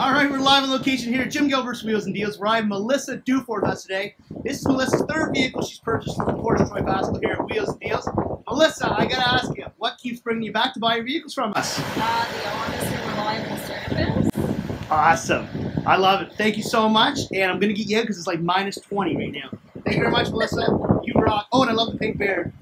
All right, we're live on location here at Jim Gilbert's Wheels and Deals, where I have Melissa Dufour with us today. This is Melissa's third vehicle she's purchased from the Troy Fasquel here at Wheels and Deals. Melissa, I gotta ask you, what keeps bringing you back to buy your vehicles from us? The honest and reliable service. Awesome. I love it. Thank you so much, and I'm gonna get you in because it's like -20 right now. Thank you very much, Melissa. You rock. Oh, and I love the pink beard.